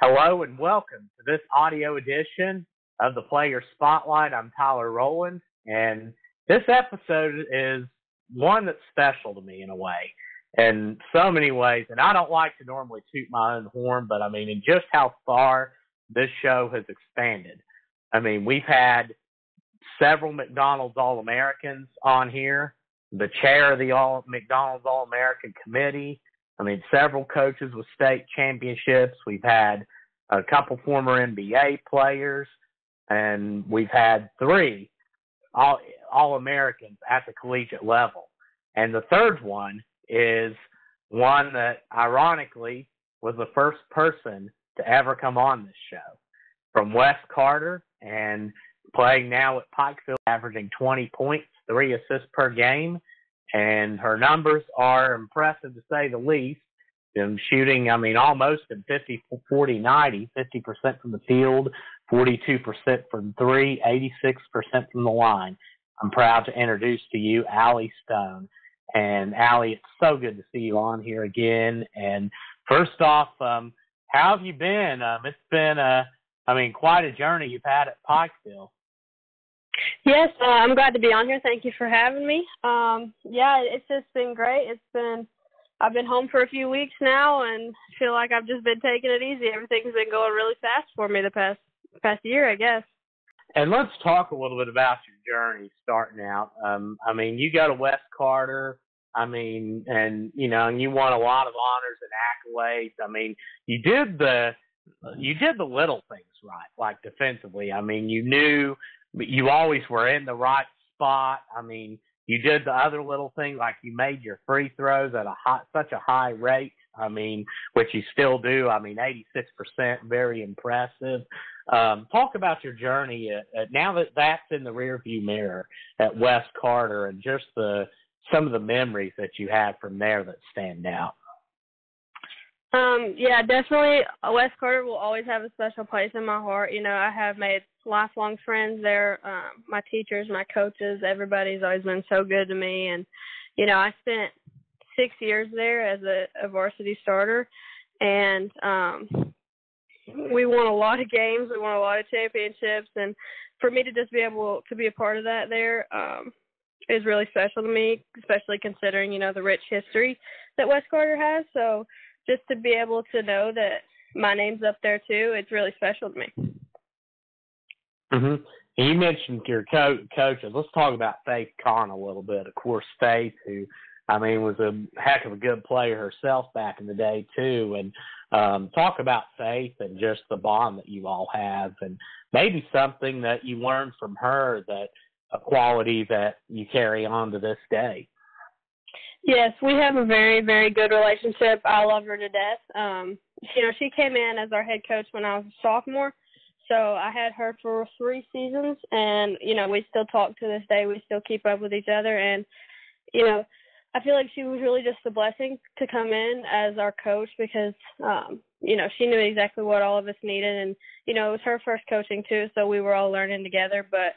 Hello and welcome to this audio edition of the Player Spotlight. I'm Tyler Rowland, and this episode is one that's special to me in a way, in so many ways. And I don't like to normally toot my own horn, but I mean, in just how far this show has expanded. I mean, we've had several McDonald's All-Americans on here, the chair of the McDonald's All-American Committee. I mean, several coaches with state championships. We've had a couple former NBA players, and we've had three All-Americans at the collegiate level. And the third one is one that, ironically, was the first person to ever come on this show, from West Carter and playing now at Pikeville, averaging 20 points, 3 assists per game. And her numbers are impressive, to say the least. Shooting, I mean, almost in 50-40-90, 50% from the field, 42% from three, 86% from the line. I'm proud to introduce to you Allie Stone. And, Allie, it's so good to see you on here again. And first off, how have you been? It's been, quite a journey you've had at Pikeville. Yes, I'm glad to be on here. Thank you for having me. It's just been great. I've been home for a few weeks now and feel like I've just been taking it easy. Everything's been going really fast for me the past year, I guess. And let's talk a little bit about your journey starting out. You go to West Carter, and you won a lot of honors and accolades. I mean, you did the little things right, like defensively. I mean, you knew you always were in the right spot. I mean, you did the other little thing, like you made your free throws at such a high rate, which you still do. 86%, very impressive. Talk about your journey at, now that that's in the rearview mirror at West Carter, and just some of the memories that you have from there that stand out. Definitely West Carter will always have a special place in my heart. I have made lifelong friends there. My teachers, my coaches, everybody's always been so good to me. And, I spent 6 years there as a varsity starter, and we won a lot of games. We won a lot of championships. And for me to just be able to be a part of that there is really special to me, especially considering, the rich history that West Carter has. So, just to be able to know that my name's up there too, it's really special to me. Mm-hmm. You mentioned your coaches. Let's talk about Faith Conn a little bit. Of course, Faith, who, was a heck of a good player herself back in the day too. And talk about Faith and just the bond that you all have, and maybe something that you learned from her, that a quality that you carry on to this day. Yes, we have a very, very good relationship. I love her to death. She came in as our head coach when I was a sophomore, so I had her for 3 seasons, and, we still talk to this day. We still keep up with each other, and, I feel like she was really just a blessing to come in as our coach because, she knew exactly what all of us needed, and, it was her first coaching too, so we were all learning together, but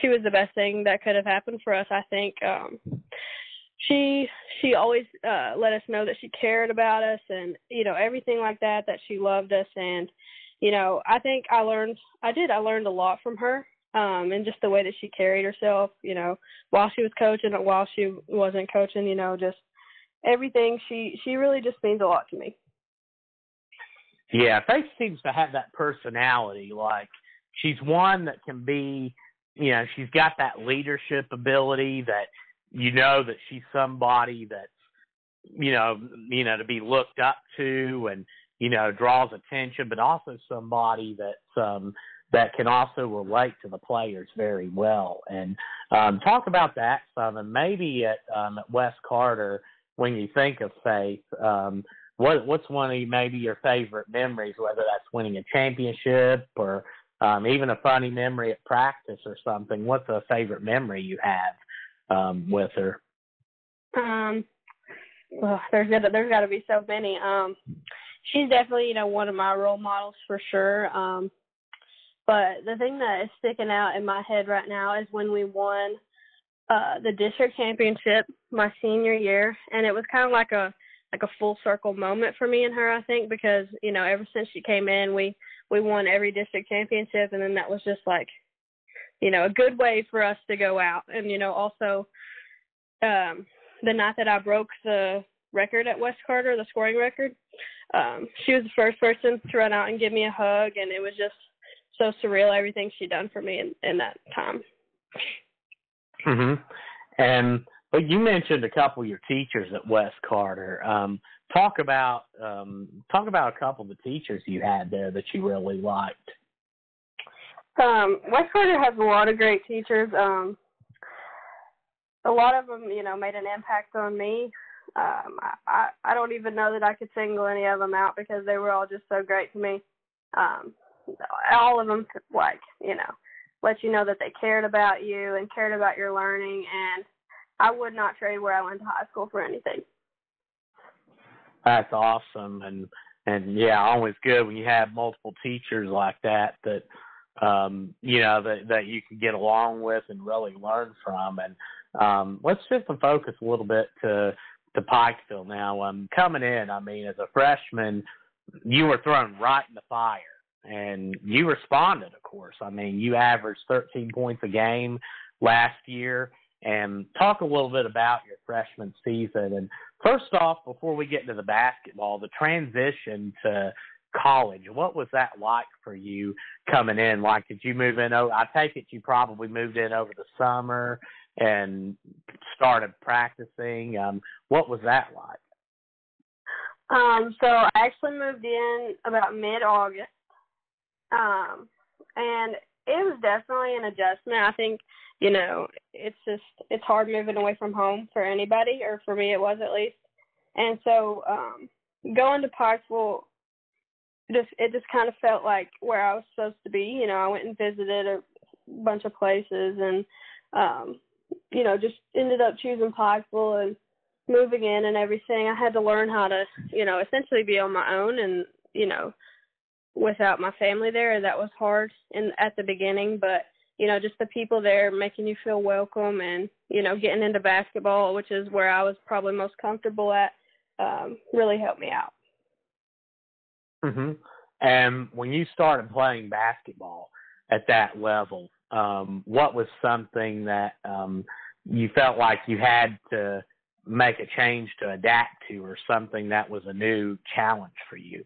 she was the best thing that could have happened for us, I think. She always let us know that she cared about us and, everything like that, that she loved us. And, I think I learned a lot from her and just the way that she carried herself, while she was coaching and while she wasn't coaching, just everything. She really just means a lot to me. Yeah, Faith seems to have that personality. Like, she's one that can be, she's got that leadership ability that, that she's somebody that's, to be looked up to and, draws attention, but also somebody that's, that can also relate to the players very well. And talk about that some, and maybe at West Carter, when you think of Faith, what's one of your favorite memories, whether that's winning a championship or even a funny memory at practice or something? What's a favorite memory you have with her? There's got to be so many. She's definitely, one of my role models for sure. But the thing that is sticking out in my head right now is when we won the district championship my senior year, and it was kind of like a like a full circle moment for me and her, I think, because, you know, ever since she came in, we won every district championship. And then that was just like, you know, a good way for us to go out. And, you know, also the night that I broke the record at West Carter, the scoring record, she was the first person to run out and give me a hug. And it was just so surreal, everything she done for me in that time. Mm-hmm. But you mentioned a couple of your teachers at West Carter. Talk about a couple of the teachers you had there that you really liked. West Carter has a lot of great teachers. A lot of them, you know, made an impact on me. I don't even know that I could single any of them out because they were all just so great to me. All of them, like, you know, let you know that they cared about you and cared about your learning, and I would not trade where I went to high school for anything. That's awesome. And yeah, always good when you have multiple teachers like that, that you can get along with and really learn from. And let's shift the focus a little bit to Pikeville now. Coming in, I mean, as a freshman, you were thrown right in the fire, and you responded, of course. I mean, you averaged 13 points a game last year. And talk a little bit about your freshman season. And first off, before we get into the basketball, the transition to college, what was that like for you coming in? Like, did you move in? Oh, I take it you probably moved in over the summer and started practicing. What was that like? So I actually moved in about mid-August, and it was definitely an adjustment. I think, you know, it's hard moving away from home for anybody, or for me it was at least. And so going to Pikeville, it just kind of felt like where I was supposed to be. You know, I went and visited a bunch of places and, you know, just ended up choosing Pikeville and moving in and everything. I had to learn how to, you know, essentially be on my own and, you know, without my family there. That was hard at the beginning, but, you know, just the people there making you feel welcome and, you know, getting into basketball, which is where I was probably most comfortable at, really helped me out. Mm-hmm. And when you started playing basketball at that level, what was something that you felt like you had to make a change to adapt to, or something that was a new challenge for you?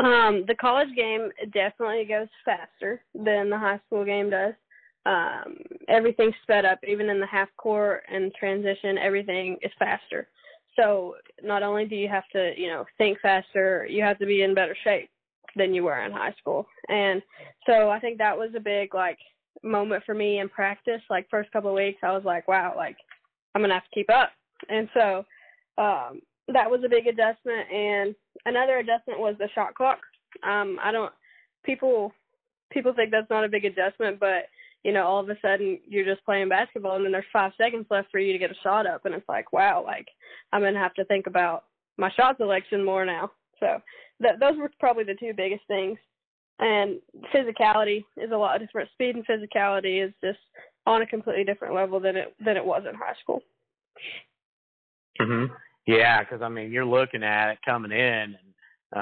The college game definitely goes faster than the high school game does. Everything's sped up, even in the half court and transition, everything is faster. So not only do you have to, you know, think faster, you have to be in better shape than you were in high school. And so I think that was a big, like, moment for me in practice. Like, first couple of weeks, I was like, wow, like, I'm going to have to keep up. And so that was a big adjustment. And another adjustment was the shot clock. People think that's not a big adjustment, but, you know, all of a sudden you're just playing basketball and then there's 5 seconds left for you to get a shot up. And it's like, wow, like, I'm going to have to think about my shot selection more now. So those were probably the two biggest things. And physicality is a lot different. Speed and physicality is just on a completely different level than it was in high school. Mm-hmm. Yeah, because, I mean, you're looking at it coming in,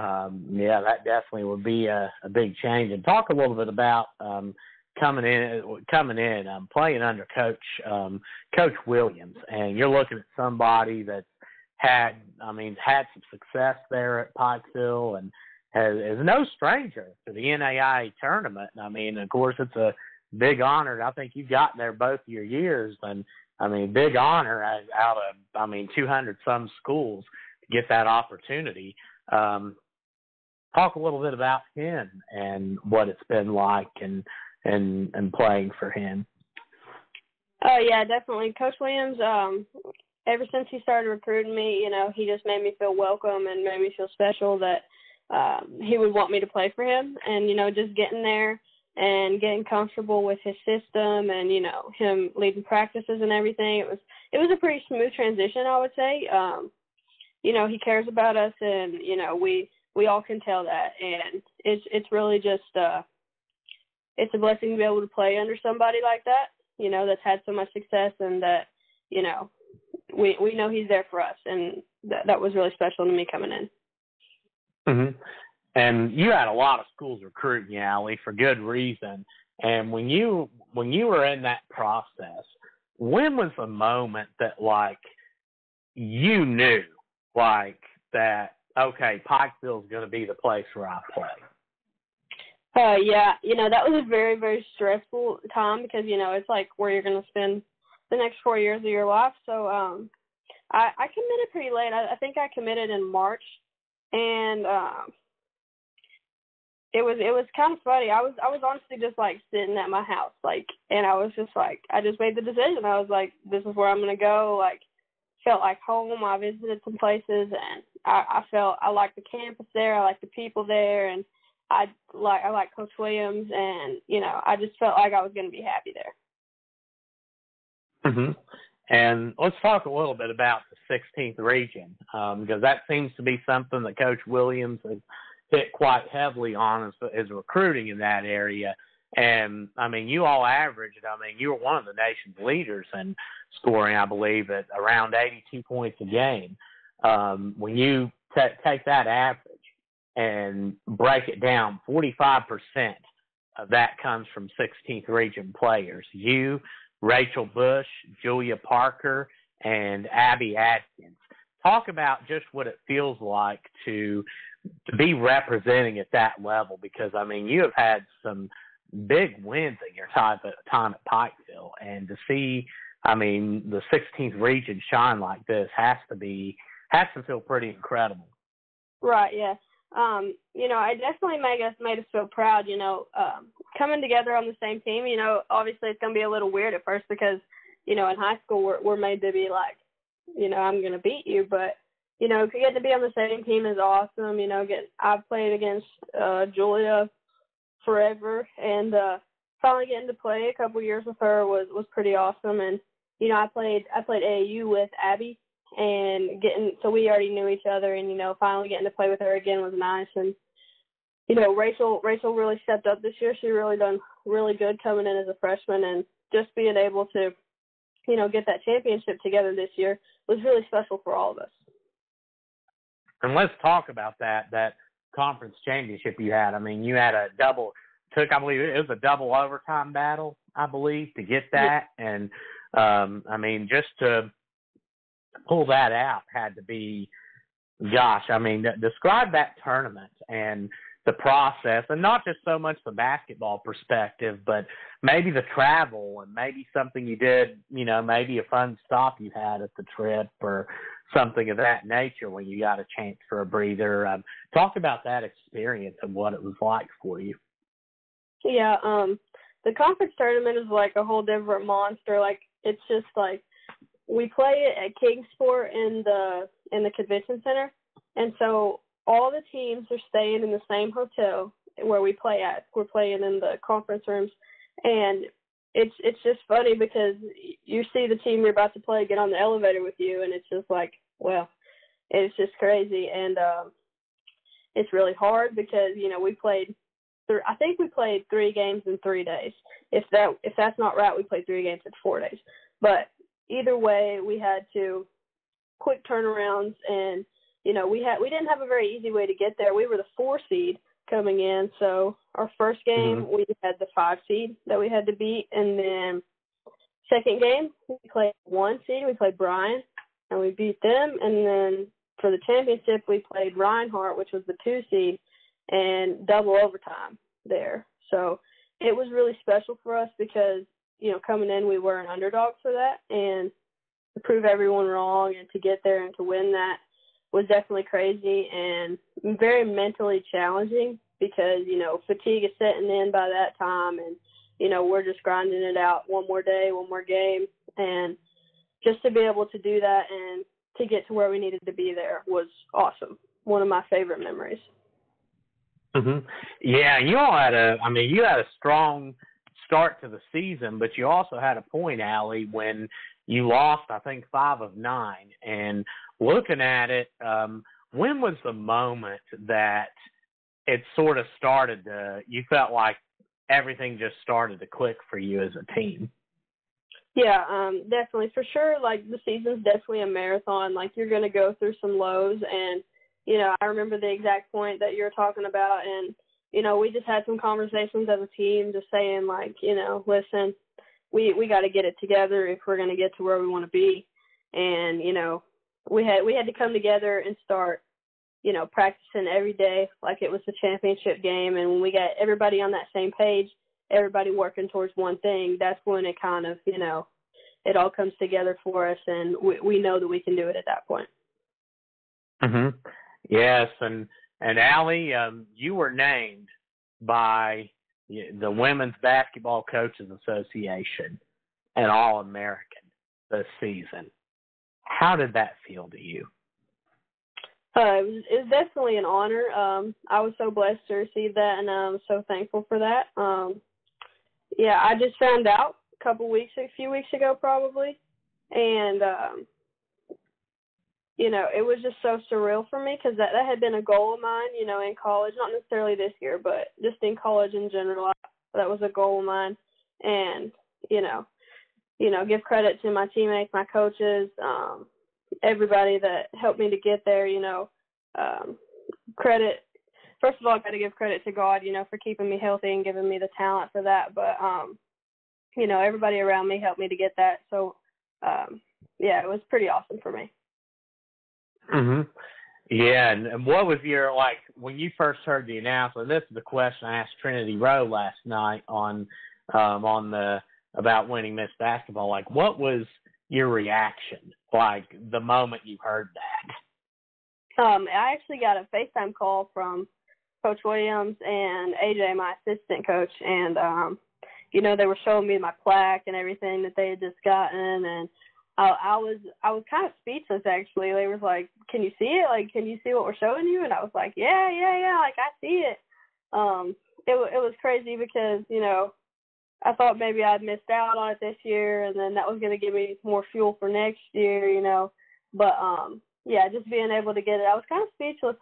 and, yeah, that definitely would be a big change. And talk a little bit about coming in, playing under Coach Williams, and you're looking at somebody that's had some success there at Pikeville and is no stranger to the NAIA tournament. And, I mean, of course, it's a big honor, and I think you've gotten there both your years, and I mean, big honor out of, 200-some schools to get that opportunity. Talk a little bit about him and what it's been like and playing for him. Oh, yeah, definitely. Coach Williams, ever since he started recruiting me, you know, he just made me feel welcome and made me feel special that he would want me to play for him. And, you know, just getting there and getting comfortable with his system and, you know, him leading practices and everything. It was a pretty smooth transition, I would say. You know, he cares about us, and, you know, we all can tell that. And it's really just it's a blessing to be able to play under somebody like that, you know, that's had so much success, and that, you know, we know he's there for us, and that was really special to me coming in. Mm-hmm. And you had a lot of schools recruiting you, Allie, for good reason. And when you were in that process, when was the moment that, like, you knew, like, that, okay, Pikeville is going to be the place where I play? Yeah, that was a very, very stressful time because, it's like where you're going to spend the next 4 years of your life. So I committed pretty late. I think I committed in March, and it was kind of funny. I was honestly just like sitting at my house, like, and I was just like, I just made the decision. I was like, this is where I'm going to go. Like, felt like home. I visited some places, and I liked the campus there. I liked the people there, and I like Coach Williams, and I just felt like I was going to be happy there. Mhm. And let's talk a little bit about the 16th region, because that seems to be something that Coach Williams has hit quite heavily on is recruiting in that area. And I mean, you all averaged. I mean, you were one of the nation's leaders in scoring, I believe, at around 82 points a game. When you take that average and break it down, 45% of that comes from 16th region players. You, Rachel Bush, Julia Parker, and Abby Atkins. Talk about just what it feels like to be representing at that level, because, I mean, you have had some big wins in your time at Pikeville, and to see, I mean, the 16th region shine like this has to feel pretty incredible. Right, yeah. It definitely made us feel proud, coming together on the same team. Obviously it's going to be a little weird at first because, in high school we're made to be like, I'm going to beat you. But, getting to be on the same team is awesome. I've played against Julia forever, and finally getting to play a couple years with her was pretty awesome. And, I played AAU with Abby. And so we already knew each other, and finally getting to play with her again was nice. And Rachel really stepped up this year. She really done really good coming in as a freshman, and just being able to get that championship together this year was really special for all of us. And let's talk about that conference championship you had. I mean, you had a double overtime battle, I believe, to get that. Yeah. And just to pull that out had to be, gosh, I mean, describe that tournament and the process, and not just so much the basketball perspective, but maybe the travel and maybe something you did, maybe a fun stop you had at the trip or something of that nature when you got a chance for a breather. Talk about that experience and what it was like for you. Yeah, the conference tournament is like a whole different monster. Like, it's just like, we play it at Kingsport in the convention center, and so all the teams are staying in the same hotel where we play at. We're playing in the conference rooms, and it's just funny because you see the team you're about to play get on the elevator with you, and it's just like, well, it's just crazy. And it's really hard because we played 3 games in 3 days. If that's not right, we played 3 games in 4 days, but either way, we had to quick turnarounds, and we didn't have a very easy way to get there. We were the 4 seed coming in, so our first game mm-hmm. we had the 5 seed that we had to beat, and then second game we played 1 seed. We played Brian, and we beat them, and then for the championship we played Reinhardt, which was the 2 seed, and double overtime there. So it was really special for us because, coming in, we were an underdog for that, and to prove everyone wrong and to get there and to win that was definitely crazy and very mentally challenging because, fatigue is setting in by that time, and, we're just grinding it out one more day, one more game, and just to be able to do that and to get to where we needed to be there was awesome. One of my favorite memories. Mm-hmm. Yeah, you all had a strong start to the season, but you also had a point, Allie, when you lost, I think, 5 of 9. And looking at it, when was the moment that it sort of started you felt like everything just started to click for you as a team? Yeah, definitely. For sure, like, the season's definitely a marathon. Like, you're going to go through some lows. And, you know, I remember the exact point that you're talking about. And, you know, we just had some conversations as a team just saying, like, you know, listen, we got to get it together if we're going to get to where we want to be. And, you know, we had to come together and start, you know, practicing every day like it was the championship game. And when we got everybody on that same page, everybody working towards one thing, that's when it kind of, you know, it all comes together for us, and we know that we can do it at that point. Mm-hmm. Yes, and Allie, you were named by the Women's Basketball Coaches Association an All-American this season. How did that feel to you? It was definitely an honor. I was so blessed to receive that, and I'm so thankful for that. Yeah, I just found out a few weeks ago probably, and, you know, it was just so surreal for me because that had been a goal of mine, you know, in college, not necessarily this year, but just in college in general, that was a goal of mine. And, you know, give credit to my teammates, my coaches, everybody that helped me to get there, you know, credit. First of all, I got to give credit to God, you know, for keeping me healthy and giving me the talent for that. But, you know, everybody around me helped me to get that. So, yeah, it was pretty awesome for me. Mm-hmm. Yeah. And what was your, like, when you first heard the announcement, this is the question I asked Trinity Rowe last night about winning Miss Basketball. Like, what was your reaction, like, the moment you heard that? I actually got a FaceTime call from Coach Williams and AJ, my assistant coach, and, you know, they were showing me my plaque and everything that they had just gotten, and I was kind of speechless, actually. They was like, can you see it? Like, can you see what we're showing you? And I was like, yeah, like, I see it. It was crazy because, you know, I thought maybe I'd missed out on it this year, and then that was going to give me more fuel for next year, you know. But, yeah, just being able to get it, I was kind of speechless.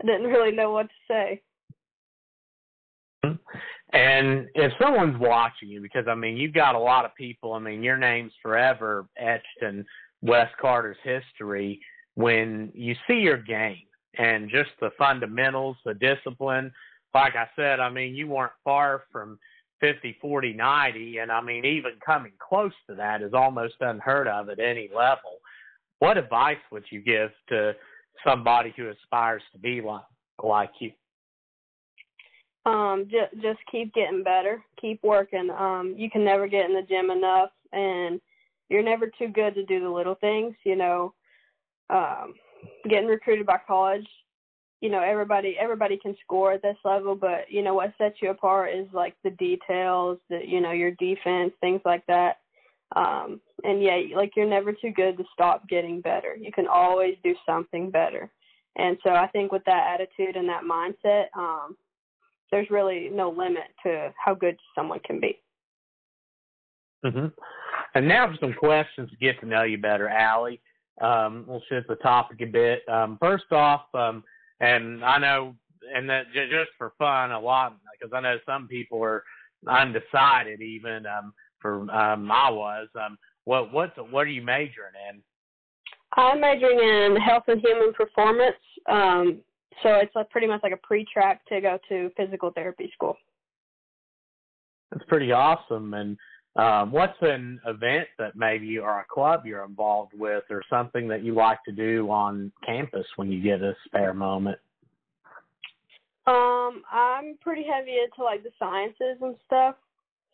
I didn't really know what to say. And if someone's watching you, because, I mean, you've got a lot of people. I mean, your name's forever etched in West Carter's history. When you see your game and just the fundamentals, the discipline, like I said, I mean, you weren't far from 50-40-90, and I mean, even coming close to that is almost unheard of at any level. What advice would you give to somebody who aspires to be like you? Just keep getting better, keep working. You can never get in the gym enough, and you're never too good to do the little things, you know. Getting recruited by college, you know, everybody can score at this level, but, you know, what sets you apart is, like, the details, you know, your defense, things like that. And, yeah, like, you're never too good to stop getting better. You can always do something better. And so I think with that attitude and that mindset, there's really no limit to how good someone can be. Mm-hmm. And now for some questions to get to know you better, Allie. We'll shift the topic a bit. First off, and I know, and that just for fun, a lot, because I know some people are undecided even. What are you majoring in? I'm majoring in health and human performance. So it's pretty much like a pre-track to go to physical therapy school. That's pretty awesome. And what's an event that maybe, or a club you're involved with, or something that you like to do on campus when you get a spare moment? I'm pretty heavy into, like, the sciences and stuff.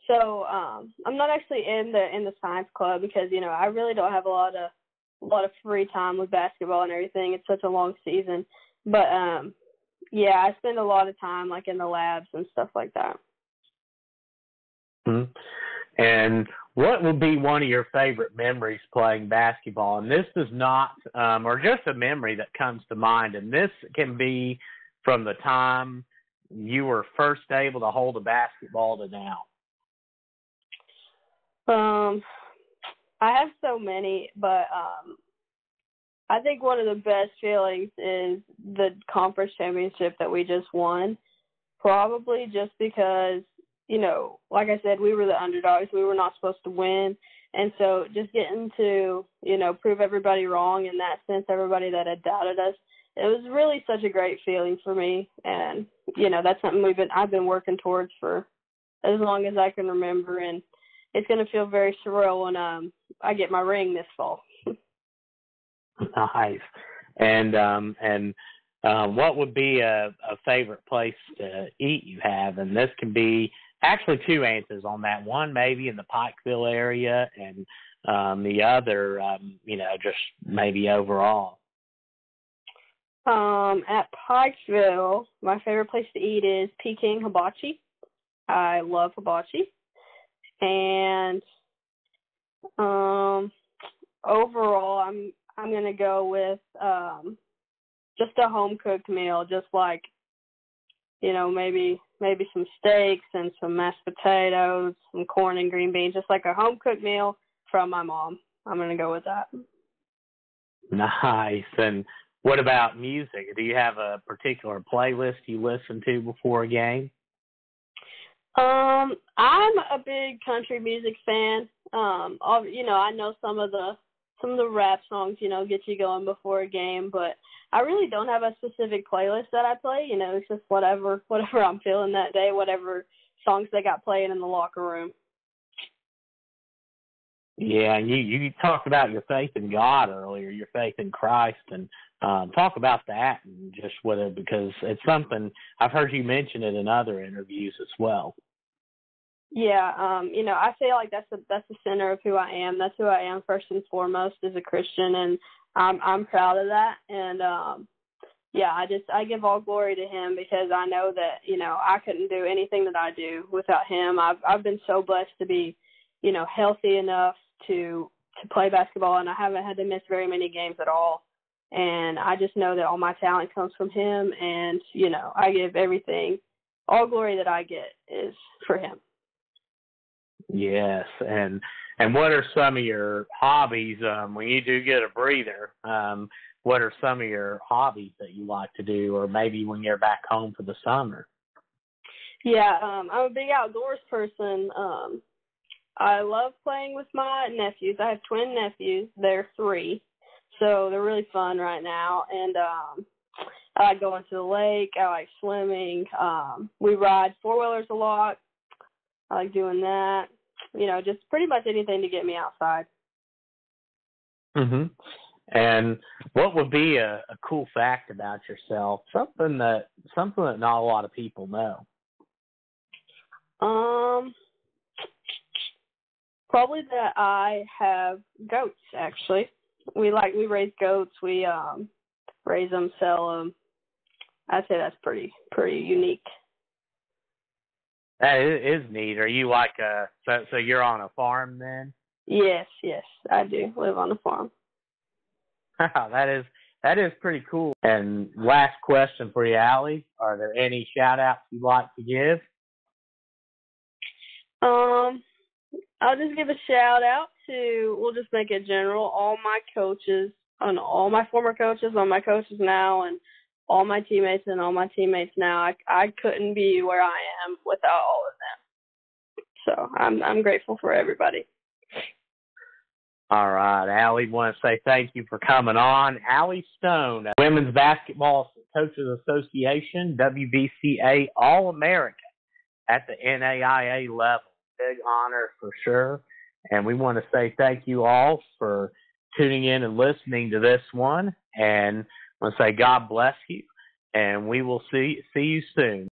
So I'm not actually in the science club because, you know, I really don't have a lot of free time with basketball and everything. It's such a long season. But yeah, I spend a lot of time, like, in the labs and stuff like that. Mm-hmm. And what would be one of your favorite memories playing basketball? And this is not, or just a memory that comes to mind. And this can be from the time you were first able to hold a basketball to now. I have so many, but I think one of the best feelings is the conference championship that we just won. Probably just because you know, like I said, we were the underdogs. We were not supposed to win. And so just getting to, you know, prove everybody wrong in that sense, everybody that had doubted us, it was really such a great feeling for me. And, you know, that's something I've been working towards for as long as I can remember. And it's going to feel very surreal when I get my ring this fall. Nice. And what would be a favorite place to eat you have? And this can be actually two answers on that. One, maybe in the Pikeville area, and the other, you know, just maybe overall. At Pikeville, my favorite place to eat is Peking Hibachi. I love hibachi. And overall, I'm going to go with just a home-cooked meal, just like, you know, maybe some steaks and some mashed potatoes, some corn and green beans, just like a home-cooked meal from my mom. I'm going to go with that. Nice. And what about music? Do you have a particular playlist you listen to before a game? I'm a big country music fan. You know, I know some of the rap songs, you know, get you going before a game, but I really don't have a specific playlist that I play. You know, it's just whatever I'm feeling that day, whatever songs they got playing in the locker room. Yeah, you talked about your faith in God earlier, your faith in Christ, and talk about that and just with it, because it's something I've heard you mention it in other interviews as well. Yeah, you know, I feel like that's the center of who I am. That's who I am first and foremost as a Christian, and I'm proud of that. And yeah, I give all glory to Him, because I know that, you know, I couldn't do anything that I do without Him. I've been so blessed to be, you know, healthy enough to play basketball, and I haven't had to miss very many games at all. And I just know that all my talent comes from Him, and you know, I give everything, all glory that I get is for Him. Yes, and what are some of your hobbies when you do get a breather? What are some of your hobbies that you like to do, or maybe when you're back home for the summer? Yeah, I'm a big outdoors person. I love playing with my nephews. I have twin nephews. They're 3, so they're really fun right now. And I like going to the lake. I like swimming. We ride 4-wheelers a lot. I like doing that, you know, just pretty much anything to get me outside. Mm-hmm. And what would be a cool fact about yourself, something that not a lot of people know? Probably that I have goats, actually. We raise goats. We raise them, sell them. I'd say that's pretty unique. That is neat. Are you like so you're on a farm then? Yes, I do live on a farm. That is pretty cool. And last question for you, Allie. Are there any shout-outs you'd like to give? I'll just give a shout-out to, we'll just make it general, all my coaches, and all my former coaches, all my coaches now, and all my teammates and all my teammates now. I couldn't be where I am without all of them. So I'm grateful for everybody. All right, Allie, want to say thank you for coming on. Allie Stone, Women's Basketball Coaches Association, WBCA All-American at the NAIA level. Big honor for sure. And we want to say thank you all for tuning in and listening to this one. And I want to say God bless you, and we will see you soon.